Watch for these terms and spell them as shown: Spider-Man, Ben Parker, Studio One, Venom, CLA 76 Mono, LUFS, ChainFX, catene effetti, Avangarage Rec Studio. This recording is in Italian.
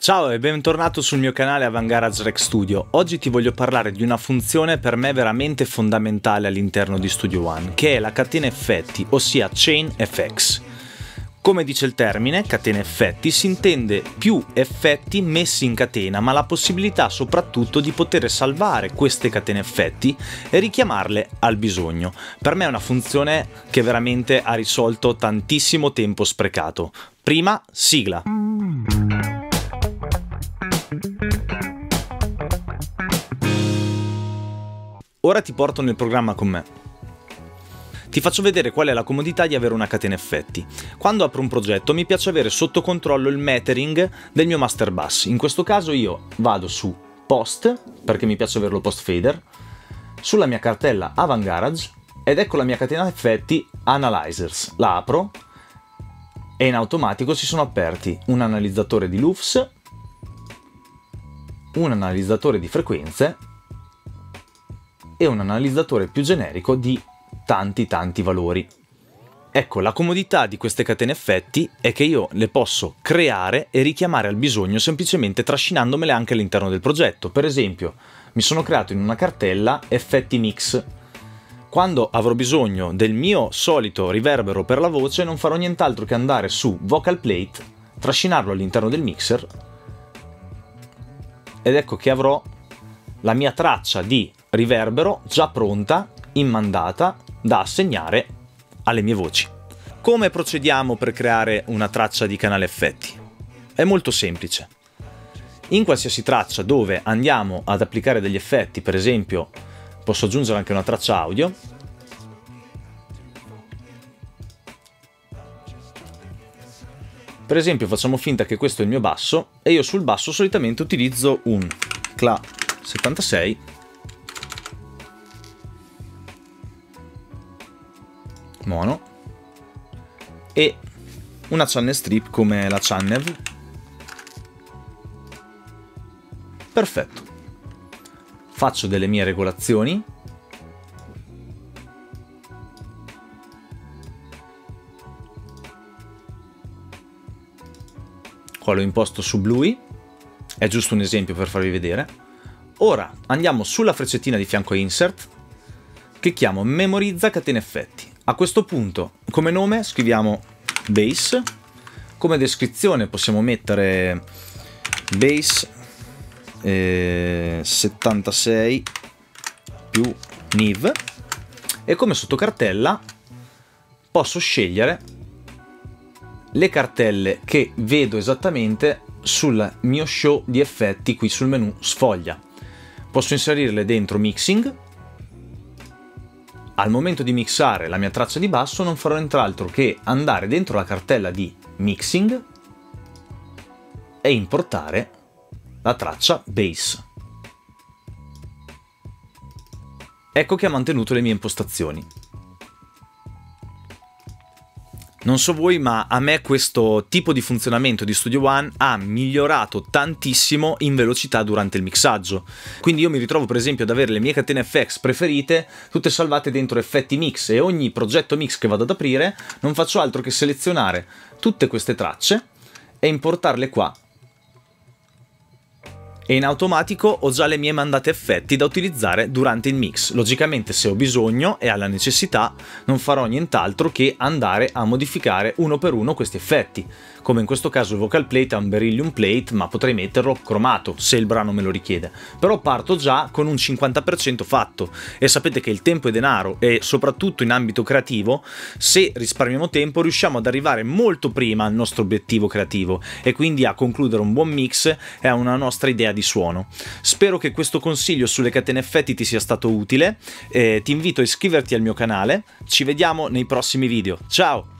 Ciao e bentornato sul mio canale Avangarage Rec Studio. Oggi ti voglio parlare di una funzione per me veramente fondamentale all'interno di Studio One, che è la catena effetti, ossia ChainFX. Come dice il termine, catena effetti, si intende più effetti messi in catena, ma la possibilità soprattutto di poter salvare queste catene effetti e richiamarle al bisogno. Per me è una funzione che veramente ha risolto tantissimo tempo sprecato. Prima, sigla. Ora ti porto nel programma con me. Ti faccio vedere qual è la comodità di avere una catena effetti. Quando apro un progetto mi piace avere sotto controllo il metering del mio master bus. In questo caso io vado su post, perché mi piace averlo post fader, sulla mia cartella Avangarage ed ecco la mia catena effetti Analyzers. La apro e in automatico si sono aperti un analizzatore di LUFS, un analizzatore di frequenze e un analizzatore più generico di tanti valori. Ecco, la comodità di queste catene effetti è che io le posso creare e richiamare al bisogno semplicemente trascinandomele anche all'interno del progetto. Per esempio, mi sono creato in una cartella effetti mix. Quando avrò bisogno del mio solito riverbero per la voce, non farò nient'altro che andare su vocal plate, trascinarlo all'interno del mixer ed ecco che avrò la mia traccia di riverbero già pronta, immandata, da assegnare alle mie voci. Come procediamo per creare una traccia di canale effetti? È molto semplice. In qualsiasi traccia dove andiamo ad applicare degli effetti, per esempio posso aggiungere anche una traccia audio, per esempio facciamo finta che questo è il mio basso e io sul basso solitamente utilizzo un CLA 76 Mono e una channel strip come la channel. Perfetto. Faccio delle mie regolazioni qua, lo imposto su blu, è giusto un esempio per farvi vedere. Ora andiamo sulla freccettina di fianco a insert, clicchiamo memorizza catena effetti. A questo punto, come nome scriviamo bass, come descrizione possiamo mettere bass 76 più NIV e come sottocartella posso scegliere le cartelle che vedo esattamente sul mio show di effetti qui sul menu sfoglia. Posso inserirle dentro mixing. Al momento di mixare la mia traccia di basso non farò nient'altro che andare dentro la cartella di mixing e importare la traccia bass. Ecco che ha mantenuto le mie impostazioni. Non so voi, ma a me questo tipo di funzionamento di Studio One ha migliorato tantissimo in velocità durante il mixaggio. Quindi io mi ritrovo per esempio ad avere le mie catene FX preferite tutte salvate dentro effetti mix e ogni progetto mix che vado ad aprire non faccio altro che selezionare tutte queste tracce e importarle qua. E in automatico ho già le mie mandate effetti da utilizzare durante il mix. Logicamente se ho bisogno e alla necessità non farò nient'altro che andare a modificare uno per uno questi effetti. Come in questo caso il vocal plate è un beryllium plate, ma potrei metterlo cromato se il brano me lo richiede. Però parto già con un 50% fatto e sapete che il tempo è denaro e soprattutto in ambito creativo se risparmiamo tempo riusciamo ad arrivare molto prima al nostro obiettivo creativo e quindi a concludere un buon mix e a una nostra idea di suono. Spero che questo consiglio sulle catene effetti ti sia stato utile, ti invito a iscriverti al mio canale, ci vediamo nei prossimi video, ciao!